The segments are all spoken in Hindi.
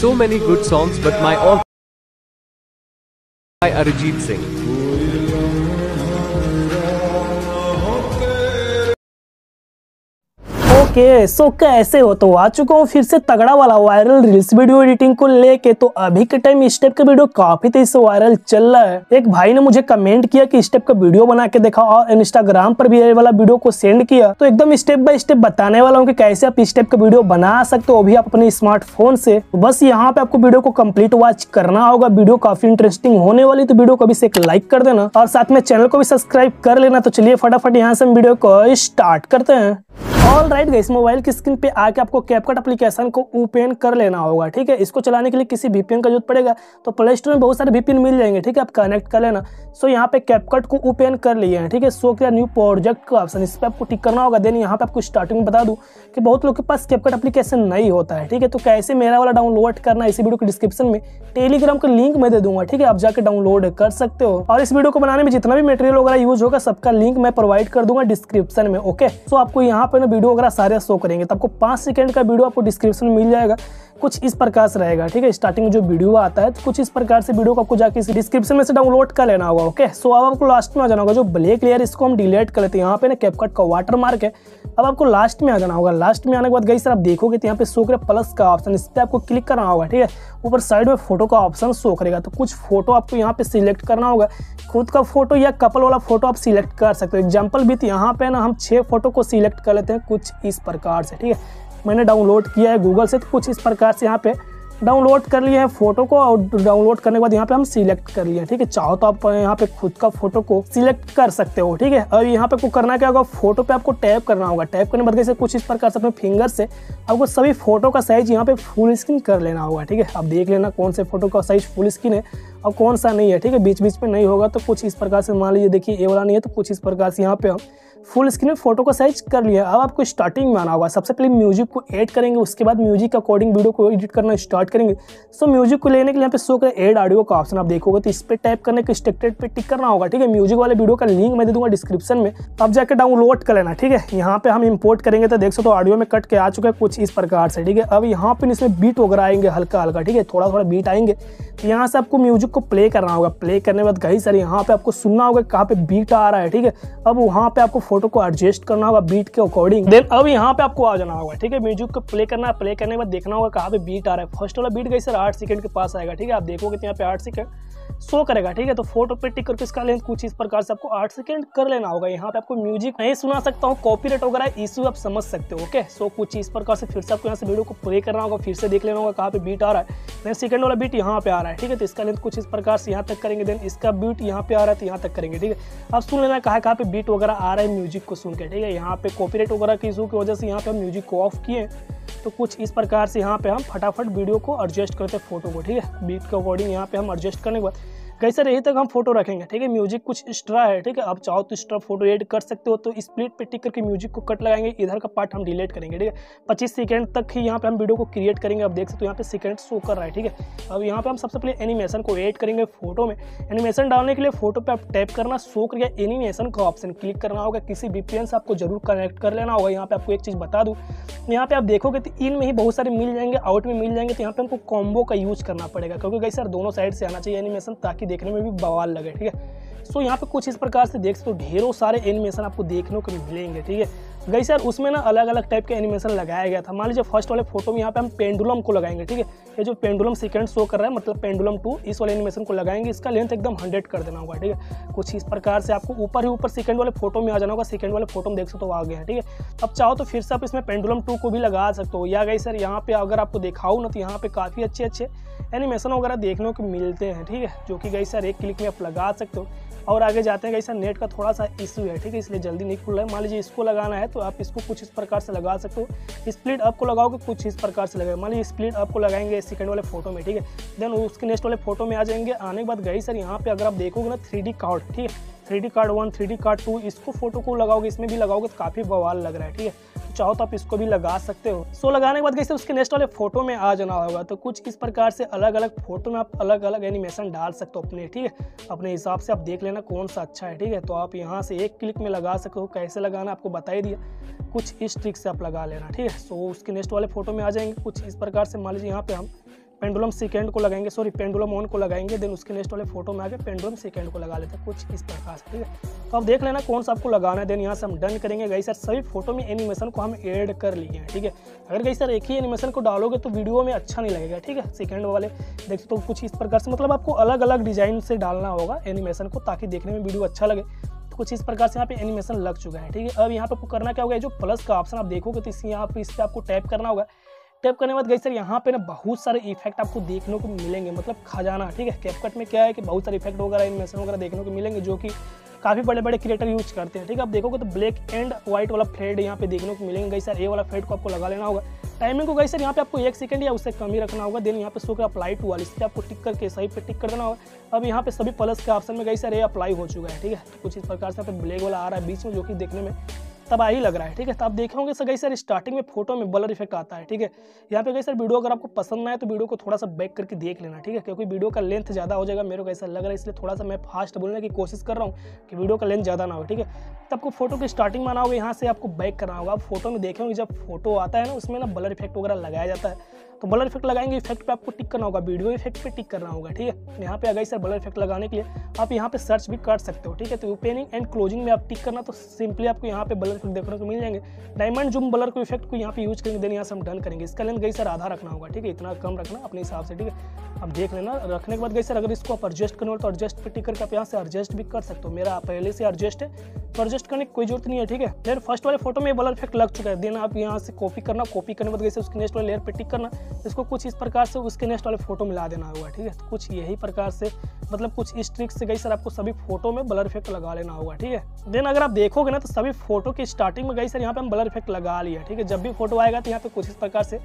So many good songs, but my all by Arijit Singh. Okay so कैसे हो तो आ चुका हूँ फिर से तगड़ा वाला वायरल रील्स वीडियो एडिटिंग को लेके। तो अभी के टाइम इस टाइप का वीडियो काफी तेजी से वायरल चल रहा है। एक भाई ने मुझे कमेंट किया कि इस टाइप का वीडियो बना के देखा और इंस्टाग्राम पर भी ये वाला वीडियो को सेंड किया। तो एकदम स्टेप बाय स्टेप बताने वाला हूँ कि कैसे आप इस टाइप का वीडियो बना सकते हो भी आप अपने स्मार्टफोन से। बस यहाँ पे आपको वीडियो को कम्प्लीट वॉच करना होगा, वीडियो काफी इंटरेस्टिंग होने वाली। तो वीडियो को अभी से एक लाइक कर देना और साथ में चैनल को भी सब्सक्राइब कर लेना। तो चलिए फटाफट यहाँ से हम वीडियो को स्टार्ट करते हैं। ऑल राइट गाइस, मोबाइल की स्क्रीन पे आके आपको कैपकट एप्लीकेशन को ओपन कर लेना होगा, ठीक है। इसको चलाने के लिए किसी VPN का जरूरत पड़ेगा, तो प्ले स्टोर में बहुत सारे VPN मिल जाएंगे, ठीक है। आप कनेक्ट कर लेना। सो यहाँ पे कैपकट को ओपन कर लिए हैं, ठीक है। सो क्या न्यू प्रोजेक्ट का ऑप्शन, इस पर आपको टिक करना होगा। देन यहाँ पे आपको स्टार्टिंग में बता दूँ कि बहुत लोग के पास कैपकट एप्लीकेशन नहीं होता है, ठीक है। तो कैसे मेरा वाला डाउनलोड करना, इसी वीडियो के डिस्क्रिप्शन में टेलीग्राम का लिंक मैं दे दूंगा, ठीक है। आप जाकर डाउनलोड कर सकते हो। और इस वीडियो को बनाने में जितना भी मटेरियल वगैरह यूज होगा सबका लिंक मैं प्रोवाइड कर दूंगा डिस्क्रिप्शन में, ओके। सो आपको यहाँ पर वीडियो वगैरह सारे शो करेंगे, तो आपको 5 सेकंड का वीडियो आपको डिस्क्रिप्शन में मिल जाएगा। कुछ इस प्रकार से रहेगा, ठीक है। स्टार्टिंग में जो वीडियो आता है तो कुछ इस प्रकार से वीडियो को आपको जाके इस डिस्क्रिप्शन में से डाउनलोड कर लेना होगा, ओके। सो अब आपको लास्ट में आ जाना होगा, जो ब्लैक लेयर इसको हम डिलीट कर लेते हैं। यहाँ पे ना कैपकट का वाटर मार्क है, अब आपको लास्ट में आ जाना होगा। लास्ट में आने के बाद गाइस आप देखोगे तो यहाँ पे शो करे प्लस का ऑप्शन, इस पर आपको क्लिक करना होगा, ठीक है। ऊपर साइड में फोटो का ऑप्शन शो करेगा, तो कुछ फोटो आपको यहाँ पे सिलेक्ट करना होगा। खुद का फोटो या कपल वाला फोटो आप सिलेक्ट कर सकते हो। एग्जाम्पल भी तो यहाँ पे ना हम 6 फोटो को सिलेक्ट कर लेते हैं, कुछ इस प्रकार से, ठीक है। मैंने डाउनलोड किया है गूगल से, तो कुछ इस प्रकार से यहाँ पे डाउनलोड कर लिए हैं फोटो को। और डाउनलोड करने के बाद यहाँ पे हम सिलेक्ट कर लिए, ठीक है। चाहो तो आप यहाँ पे खुद का फोटो को सिलेक्ट कर सकते हो, ठीक है। और यहाँ पे आपको करना क्या होगा, फोटो पे आपको टैप करना होगा। टैप करने के बाद कैसे कुछ इस प्रकार से अपने फिंगर से आपको सभी फोटो का साइज यहाँ पे फुल स्क्रीन कर लेना होगा, ठीक है। आप देख लेना कौन से फोटो का साइज फुल स्क्रीन है और कौन सा नहीं है, ठीक है। बीच बीच में नहीं होगा तो कुछ इस प्रकार से, मान लीजिए देखिए ये वाला नहीं है, तो कुछ इस प्रकार से यहाँ पे हम फुल स्क्रीन में फोटो का साइज कर लिया। अब आपको स्टार्टिंग में आना होगा, सबसे पहले म्यूजिक को ऐड करेंगे, उसके बाद म्यूजिक अकॉर्डिंग वीडियो को एडिट करना स्टार्ट करेंगे। सो म्यूजिक को लेने के लिए यहाँ पे शो कर ऐड ऑडियो का ऑप्शन आप देखोगे, तो इस पर टाइप करने के स्ट्रक्टेड पे टिक करना होगा, ठीक है। म्यूजिक वाले वीडियो का लिंक मैं दे दूंगा डिस्क्रिप्शन में, आप जाकर डाउनलोड कर लेना, ठीक है। यहाँ पे हम इम्पोर्ट करेंगे तो देख सकते हो ऑडियो में कट के आ चुका है, कुछ इस प्रकार से, ठीक है। अब यहाँ पे इसमें बीट वगैरह आएंगे हल्का हल्का, ठीक है, थोड़ा थोड़ा बीट आएंगे। यहाँ से आपको म्यूजिक को प्ले करना होगा। प्ले करने के बाद कई सारे यहाँ पे आपको सुनना होगा कहाँ पे बीट आ रहा है, ठीक है। अब वहाँ पे आपको फोटो को एडजस्ट करना होगा बीट के अकॉर्डिंग। देन अब यहाँ पे आपको आ जाना होगा, ठीक है। म्यूजिक को प्ले करना है, प्ले करने के बाद देखना होगा कहाँ पे बीट आ रहा है। फर्स्ट वाला बीट गई सर 8 सेकंड के पास आएगा, ठीक है। आप देखोगे तो यहाँ पे 8 सेकंड शो करेगा, ठीक है। तो फोटो पे टिक करके इसका लेंथ कुछ इस प्रकार से आपको 8 सेकंड कर लेना होगा। यहाँ पे आपको म्यूजिक नहीं सुना सकता हूँ, कॉपीराइट वगैरह इशू आप समझ सकते हो, ओके। सो कुछ इस प्रकार से फिर से आपको यहाँ से वीडियो को प्ले करना होगा, फिर से देख लेना होगा कहाँ पे बीट आ रहा है। देन सेकंड वाला बीट यहाँ पे आ रहा है, ठीक है। तो इसका लेंथ कुछ इस प्रकार से यहाँ तक करेंगे। देन इसका बीट यहाँ पे आ रहा है तो यहाँ तक करेंगे, ठीक है। आप सुन लेना कहाँ पे बीट वगैरह आ रहा है म्यूजिक को सुन के, ठीक है। यहाँ पे कॉपीराइट वगैरह के इशू की वजह से यहाँ पे हम म्यूजिक को ऑफ किए, तो कुछ इस प्रकार से यहाँ पे हम फटाफट वीडियो को एडजस्ट करते हैं फोटो को, ठीक है। बीट के अकॉर्डिंग यहाँ पे हम एडजस्ट करने के बाद कहीं सर यही तक हम फोटो रखेंगे, ठीक है। म्यूजिक कुछ एक्स्ट्रा है, ठीक है। आप चाहो तो एक्स्ट्रा फोटो एड कर सकते हो, तो स्प्लिट पे टिक करके म्यूजिक को कट लगाएंगे, इधर का पार्ट हम डिलीट करेंगे, ठीक है। 25 सेकंड तक ही यहाँ पे हम वीडियो को क्रिएट करेंगे। आप देख सकते हो यहाँ पे सेकंड शो कर रहा है, ठीक है। अब यहाँ पे हम सबसे पहले एनिमेशन को एड करेंगे फोटो में। एनिमेशन डालने के लिए फोटो पर आप टैप करना, शो कर गया एनिमेशन का ऑप्शन, क्लिक करना होगा। किसी VPN से आपको जरूर कनेक्ट कर लेना होगा। यहाँ पे आपको एक चीज़ बता दूँ, यहाँ पे आप देखोगे तो इन में ही बहुत सारे मिल जाएंगे, आउट में मिल जाएंगे, तो यहाँ पे हमको कॉम्बो का यूज करना पड़ेगा, क्योंकि गाइस सर दोनों साइड से आना चाहिए एनिमेशन, ताकि देखने में भी बवाल लगे, ठीक है। सो यहाँ पे कुछ इस प्रकार से देख सकते हो ढेरों सारे एनिमेशन आपको देखने को मिलेंगे, ठीक है। गई सर उसमें ना अलग अलग टाइप के एनिमेशन लगाया गया था। मान लीजिए फर्स्ट वाले फोटो में यहाँ पे हम पेंडुलम को लगाएंगे, ठीक है। ये जो पेंडुलम सेकंड शो कर रहा है मतलब पेंडुलम 2, इस वाले एनिमेशन को लगाएंगे। इसका लेंथ एकदम 100 कर देना होगा, ठीक है। कुछ इस प्रकार से आपको ऊपर ही ऊपर सेकंड वाले फोटो में आ जाना होगा। सेकंड वाले फोटो में देख सकते हो आ गए हैं, ठीक है। अब चाहो तो फिर से आप इसमें पेंडुलम 2 को भी लगा सकते हो। या गई सर यहाँ पे अगर आपको दिखाऊँ ना, तो यहाँ पे काफ़ी अच्छे अच्छे एनिमेशन वगैरह देखने को मिलते हैं, ठीक है, जो कि गई सर एक क्लिक में आप लगा सकते हो। और आगे जाते हैं, गाइस नेट का थोड़ा सा इशू है, ठीक है, इसलिए जल्दी नहीं खुल रहा है। मान लीजिए इसको लगाना है तो आप इसको कुछ इस प्रकार से लगा सकते हो। स्प्लिट अप को लगाओगे कुछ इस प्रकार से लगाए, मान लीजिए स्प्लिट अप को लगाएंगे सेकंड वाले फोटो में, ठीक है। देन उसके नेक्स्ट वाले फोटो में आ जाएंगे। आने के बाद गाइस सर यहाँ पे अगर आप देखोगे ना 3D कार्ड, ठीक है, 3D कार्ड 1, 3D कार्ड 2, इसको फोटो को लगाओगे, इसमें भी लगाओगे तो काफ़ी बवाल लग रहा है, ठीक है। चाहो तो आप इसको भी लगा सकते हो। सो लगाने के बाद कैसे उसके नेक्स्ट वाले फोटो में आ जाना होगा। तो कुछ इस प्रकार से अलग अलग फोटो में आप अलग अलग एनिमेशन डाल सकते हो अपने, ठीक है। अपने हिसाब से आप देख लेना कौन सा अच्छा है, ठीक है। तो आप यहाँ से एक क्लिक में लगा सकते हो। कैसे लगाना आपको बता ही दिया, कुछ इस ट्रिक से आप लगा लेना, ठीक है। सो उसके नेक्स्ट वाले फोटो में आ जाएंगे कुछ इस प्रकार से। मान लीजिए यहाँ पे हम पेंडुलम सीकेंड को लगाएंगे, सॉरी पेंडुलम ऑन को लगाएंगे, देन उसके नेक्स्ट वाले फोटो में आके पेंडुलम सीकेंड को लगा लेते हैं कुछ इस प्रकार से, ठीक है। तो आप देख लेना कौन सा आपको लगाना है, देन यहाँ से हम डन करेंगे। गाइस सर सभी फोटो में एनिमेशन को हम ऐड कर लिए हैं, ठीक है। अगर गाइस सर एक ही एनिमेशन को डालोगे तो वीडियो में अच्छा नहीं लगेगा, ठीक है। सेकेंड वाले देखते तो कुछ इस प्रकार से, मतलब आपको अलग अलग डिजाइन से डालना होगा एनिमेशन को ताकि देखने में वीडियो अच्छा लगे। तो कुछ इस प्रकार से यहाँ पे एनिमेशन लग चुका है, ठीक है। अब यहाँ पे आपको करना क्या होगा, जो प्लस का ऑप्शन आप देखोगे तो इस यहाँ पे इस पर आपको टैप करना होगा। टैप करने के बाद गाइस सर यहाँ पे ना बहुत सारे इफेक्ट आपको देखने को मिलेंगे, मतलब खजाना, ठीक है। कैपकट में क्या है कि बहुत सारे इफेक्ट वगैरह एनिमेशन वगैरह देखने को मिलेंगे जो कि काफ़ी बड़े बड़े क्रिएटर यूज करते हैं, ठीक है। आप देखोगे तो ब्लैक एंड व्हाइट वाला फेड यहाँ पे देखने को मिलेंगे। गाइस सर ये वाला फेड को आपको लगा लेना होगा। टाइमिंग को गाइस सर यहाँ पे आपको 1 सेकंड या उससे कम ही रखना होगा। देन यहाँ पे शो कर अप्लाई टू वाली, इस पर आपको टिक करके सही पे टिक कर देना होगा। अब यहाँ पे सभी प्लस के ऑप्शन में गाइस सर ये अप्लाई हो चुका है, ठीक है। कुछ इस प्रकार से यहाँ पे ब्लैक वाला आ रहा है बीच में जो कि देखने में तबाही लग रहा है, ठीक है। तो आप देखे होंगे सर गाइस सर स्टार्टिंग में फोटो में ब्लर इफेक्ट आता है, ठीक है। यहाँ पे गाइस सर वीडियो अगर आपको पसंद ना है तो वीडियो को थोड़ा सा बैक करके देख लेना, ठीक है, क्योंकि वीडियो का लेंथ ज़्यादा हो जाएगा। मेरे को ऐसा लग रहा है इसलिए थोड़ा सा मैं फास्ट बोलने की कोशिश कर रहा हूँ कि वीडियो का लेंथ ज़्यादा ना हो, ठीक है। तो आपको फोटो की स्टार्टिंग माना होगा, यहाँ से आपको बैक करना होगा। आप फोटो में देखे होंगे जब फोटो आता है ना उसमें ना ब्लर इफेक्ट वगैरह लगाया जाता है, तो ब्लर इफेक्ट लगाएंगे, इफेक्ट पे आपको टिक करना होगा, वीडियो इफेक्ट पे टिक करना होगा, ठीक है। यहाँ पे अगर सर ब्लर इफेक्ट लगाने के लिए आप यहाँ पे सर्च भी कर सकते हो, ठीक है। तो ओपनिंग एंड क्लोजिंग में आप टिक करना, तो सिंपली आपको यहाँ पे ब्लर इफेक्ट देखने को मिल जाएंगे। डायमंड जूम ब्लर को इफेक्ट को यहाँ पे यूज करेंगे, देन यहाँ से हम डन करेंगे। इसका लेंथ गई सर आधा रखना होगा, ठीक है, इतना कम रखना अपने हिसाब से, ठीक है। आप देख लेना रखने के बाद गई सर अगर इसको आप एडजस्ट करना हो तो एडजस्ट पे टिक करके आप यहाँ से एडजस्ट भी कर सकते हो। मेरा पहले से एडजस्ट है तो एडजस्ट करने की कोई जरूरत नहीं है, ठीक है। लेयर फर्स्ट वाले फोटो में ब्लर इफेक्ट लग चुका है, देन आप यहाँ से कॉपी करना, कॉपी करने के बाद गई सर उसके नेक्स्ट वाले लेयर पे टिक करना, इसको कुछ इस प्रकार से उसके नेक्स्ट वाले फोटो मिला देना होगा, ठीक है। तो कुछ यही प्रकार से, मतलब कुछ इस ट्रिक से गई सर आपको सभी फोटो में ब्लर इफेक्ट लगा लेना होगा, ठीक है। देन अगर आप देखोगे ना तो सभी फोटो की स्टार्टिंग में गई सर यहाँ पे हम ब्लर इफेक्ट लगा लिया, ठीक है। जब भी फोटो आएगा तो यहाँ पे कुछ इस प्रकार से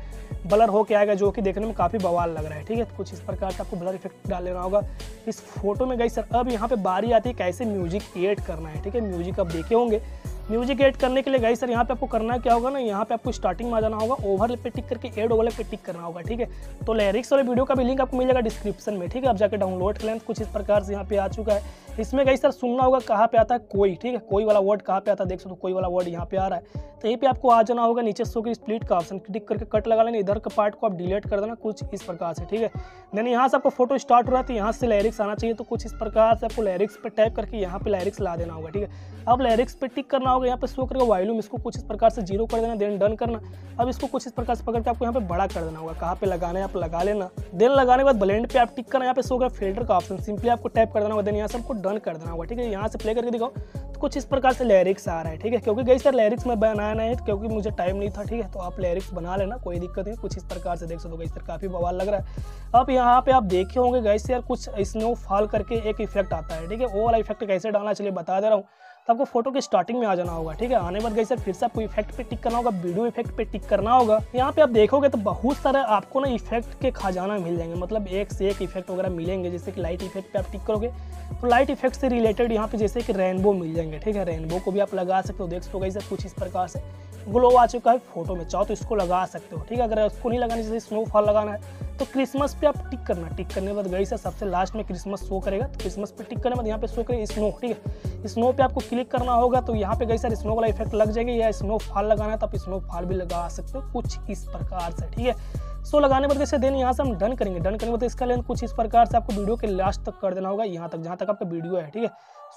ब्लर होके आएगा जो कि देखने में काफ़ी बवाल लग रहा है, ठीक है। तो कुछ इस प्रकार से आपको ब्लर इफेक्ट डाल लेना होगा इस फोटो में गई सर। अब यहाँ पर बारी आती है कैसे म्यूजिक एड करना है, ठीक है। म्यूजिक आप देखे होंगे, म्यूजिक ऐड करने के लिए गाइस सर यहाँ पे आपको करना क्या होगा ना, यहाँ पे आपको स्टार्टिंग में आ जाना होगा, ओवरले पे टिक करके एड ओवरले पे टिक करना होगा, ठीक है। तो लिरिक्स वाले वीडियो का भी लिंक आपको मिल जाएगा डिस्क्रिप्शन में, ठीक है, आप जाकर डाउनलोड कर लें। कुछ इस प्रकार से यहाँ पे आ चुका है। इसमें गाइस सर सुनना होगा कहाँ पे आता है कोई, ठीक है, कोई वाला वर्ड कहाँ पे आता है, देख सकते हो कोई वाला वर्ड यहाँ पे आ रहा है। तो यहीं पे आपको आ जाना होगा नीचे शो की स्प्लिट का ऑप्शन, टिक करके कट लगा लेना, इधर का पार्ट को आप डिलीट कर देना कुछ इस प्रकार से, ठीक है। देन यहाँ से आपको फोटो स्टार्ट हो रहा था, यहाँ से लिरिक्स आना चाहिए, तो कुछ इस प्रकार से आपको लिरिक्स पर टाइप करके यहाँ पे लिरिक्स ला देना होगा, ठीक है। अब लिरिक्स पर टिक करना होगा, यहाँ पे शो करेगा वॉल्यूम, इसको कुछ इस प्रकार से जीरो कर देना, देन डन करना। अब इसको कुछ इस प्रकार से पकड़ के आपको यहाँ पे बड़ा कर देना होगा, कहाँ पे लगाना है आप लगा लेना। देन लगाने के बाद ब्लेंड पे आप टिक करना, यहाँ पे शो करेगा फिल्टर का ऑप्शन, सिंपली आपको टाइप कर देना होगा, देन यहाँ से आपको डन कर देना होगा, ठीक है। यहाँ से प्ले करके दिखाओ तो कुछ इस प्रकार से लिरिक्स आ रहा है, ठीक है, क्योंकि गाइस सर लिरिक्स में बनाना है क्योंकि मुझे टाइम नहीं था, ठीक है। तो आप लिरिक्स बना लेना, कोई दिक्कत नहीं। कुछ इस प्रकार से देख सकते हो गाइस सर काफ़ी बवाल लग रहा है। अब यहाँ पे आप देखे होंगे गाइस सर कुछ स्नोफॉल करके एक इफेक्ट आता है, ठीक है। वो वाला इफेक्ट कैसे डालना चलिए बता दे रहा हूँ। तो आपको फोटो के स्टार्टिंग में आ जाना होगा, ठीक है। आने बाद गाइस सर फिर से आपको इफेक्ट पे टिक करना होगा, वीडियो इफेक्ट पे टिक करना होगा। यहाँ पे आप देखोगे तो बहुत सारे आपको ना इफेक्ट के खजाना मिल जाएंगे, मतलब एक से एक इफेक्ट वगैरह मिलेंगे। जैसे कि लाइट इफेक्ट पे आप टिक करोगे तो लाइट इफेक्ट से रिलेटेड यहाँ पे जैसे कि रेनबो मिल जाएंगे, ठीक है। रेनबो को भी आप लगा सकते हो, देख सकते हो गाइस सर कुछ इस प्रकार से ग्लो आ चुका है फोटो में, चाहो तो इसको लगा सकते हो, ठीक है। अगर उसको नहीं लगाना, जैसे स्नोफॉल लगाना है तो क्रिसमस पे आप टिक करना। टिक करने के बाद गाइस सर सबसे लास्ट में क्रिसमस शो करेगा, तो क्रिसमस पे टिक करने के बाद यहाँ पे शो करेगा स्नो, ठीक है। स्नो पे आपको क्लिक करना होगा, तो यहाँ पे गाइस सर स्नो वाला इफेक्ट लग जाएगा। या स्नोफॉल लगाना है तो आप स्नोफॉल भी लगा सकते हो कुछ इस प्रकार से, ठीक है। सो लगाने बाद कैसे देन यहाँ से हम डन करेंगे। डन करने बाद इसका लेंथ कुछ इस प्रकार से आपको वीडियो के लास्ट तक कर देना होगा, यहाँ तक जहाँ तक आपका वीडियो है, ठीक है।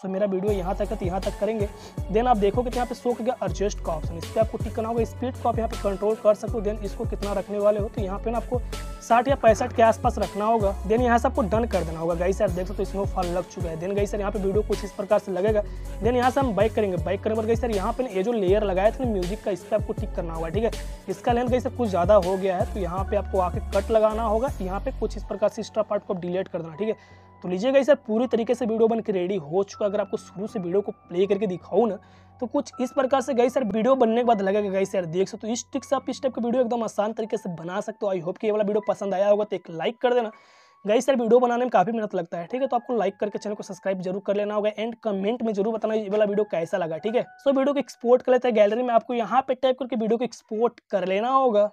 सो मेरा वीडियो यहाँ तक है तो यहाँ तक करेंगे। देन आप देखोगे तो यहाँ पे शो किया एडजस्ट का ऑप्शन, इस पर आपको टिक करना होगा। स्पीड को आप यहाँ पे कंट्रोल कर सकते हो। देन इसको कितना रखने वाले हो तो यहाँ पे ना आपको 60 या 65 के आसपास रखना होगा। देन यहाँ से आपको डन कर देना होगा। गाइस सर देख सकते हो स्नोफॉल लग चुका है। देन गाइस सर यहाँ पे वीडियो कुछ इस प्रकार से लगेगा। देन यहाँ से हम बाइक करेंगे। बाइक करने पर गाइस सर यहाँ पे ये जो लेयर लगाया था म्यूजिक का, इस पर आपको टिक करना होगा, ठीक है। इसका लेंथ गाइस सर कुछ ज़्यादा हो गया है तो यहाँ पे आपको आके कट लगाना होगा। यहाँ पे कुछ इस प्रकार से एक्स्ट्रा पार्ट को डिलीट कर देना, ठीक है। तो लीजिए गाइस सर पूरी तरीके से वीडियो बनकर रेडी हो चुका। अगर आपको शुरू से वीडियो को प्ले करके दिखाऊं ना तो कुछ इस प्रकार से गाइस सर वीडियो बनने के बाद लगेगा। गाइस सर देख सकते हो इस ट्रिक से आप इस टाइप का वीडियो एकदम आसान तरीके से बना सकते हो। आई होप कि ये वाला वीडियो पसंद आया होगा तो एक लाइक कर देना। गाइस सर वीडियो बनाने में काफ़ी मेहनत लगता है, ठीक है। तो आपको लाइक करके चैनल को सब्सक्राइब जरूर कर लेना होगा एंड कमेंट में जरूर बताना ये वाला वीडियो कैसा लगा, ठीक है। सो वीडियो को एक्सपोर्ट कर लेते हैं गैलरी में। आपको यहाँ पे टाइप करके वीडियो को एक्सपोर्ट कर लेना होगा।